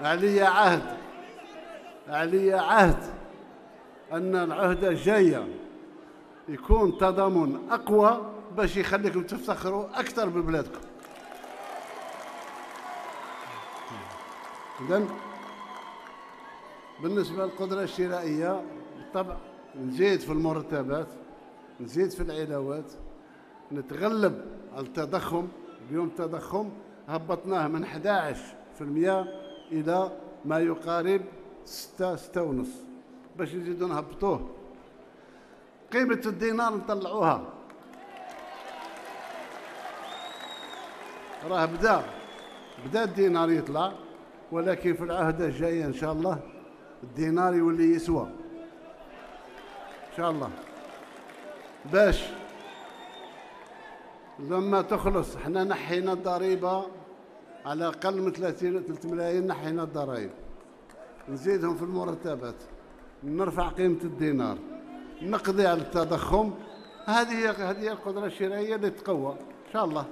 علي عهد، علي عهد أن العهدة الجاية يكون تضامن أقوى باش يخليكم تفتخروا أكثر ببلادكم. إذن بالنسبة للقدرة الشرائية بالطبع نزيد في المرتبات، نزيد في العلاوات، نتغلب على التضخم. اليوم التضخم هبطناه من 11% إلى ما يقارب 6 ونص باش نزيدوا نهبطوه. قيمة الدينار نطلعوها، راه بدا الدينار يطلع، ولكن في العهد الجاية إن شاء الله الدينار يولي يسوى إن شاء الله، باش لما تخلص احنا نحينا الضريبة على أقل من 3 ملايين، نحينا الضرائب، نزيدهم في المرتبات، نرفع قيمة الدينار، نقضي على التضخم. هذه هي القدرة الشرائية اللي تقوى إن شاء الله.